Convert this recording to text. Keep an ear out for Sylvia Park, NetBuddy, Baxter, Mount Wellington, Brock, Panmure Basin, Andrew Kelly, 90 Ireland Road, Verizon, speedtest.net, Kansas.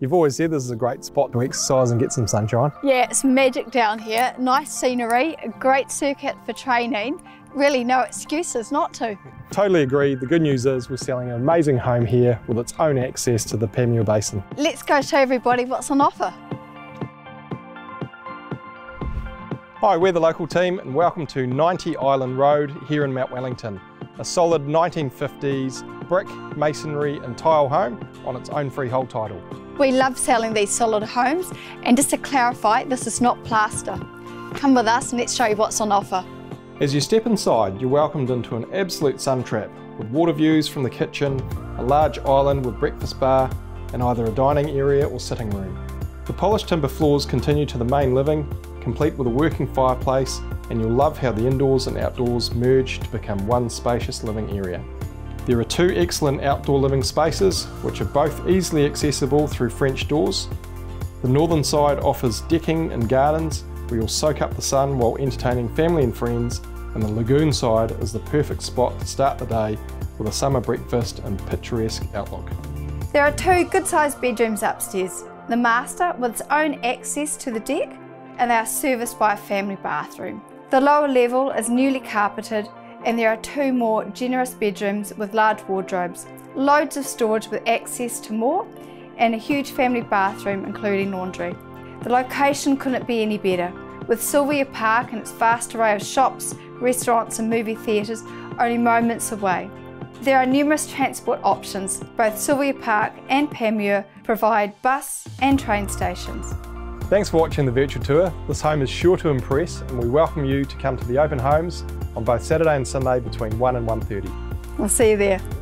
You've always said this is a great spot to exercise and get some sunshine. Yeah, it's magic down here. Nice scenery, a great circuit for training. Really no excuses not to. Totally agree. The good news is we're selling an amazing home here with its own access to the Panmure Basin. Let's go show everybody what's on offer. Hi, we're the local team and welcome to 90 Ireland Road here in Mount Wellington. A solid 1950s brick, masonry and tile home on its own freehold title. We love selling these solid homes, and just to clarify, this is not plaster. Come with us and let's show you what's on offer. As you step inside, you're welcomed into an absolute sun trap with water views from the kitchen, a large island with breakfast bar and either a dining area or sitting room. The polished timber floors continue to the main living, complete with a working fireplace, and you'll love how the indoors and outdoors merge to become one spacious living area. There are two excellent outdoor living spaces, which are both easily accessible through French doors. The northern side offers decking and gardens, where you'll soak up the sun while entertaining family and friends, and the lagoon side is the perfect spot to start the day with a summer breakfast and picturesque outlook. There are two good-sized bedrooms upstairs, the master with its own access to the deck, and they are serviced by a family bathroom. The lower level is newly carpeted and there are two more generous bedrooms with large wardrobes, loads of storage with access to more, and a huge family bathroom including laundry. The location couldn't be any better, with Sylvia Park and its vast array of shops, restaurants and movie theatres only moments away. There are numerous transport options. Both Sylvia Park and Panmure provide bus and train stations. Thanks for watching the virtual tour. This home is sure to impress and we welcome you to come to the open homes on both Saturday and Sunday between 1 and 1:30. We'll see you there.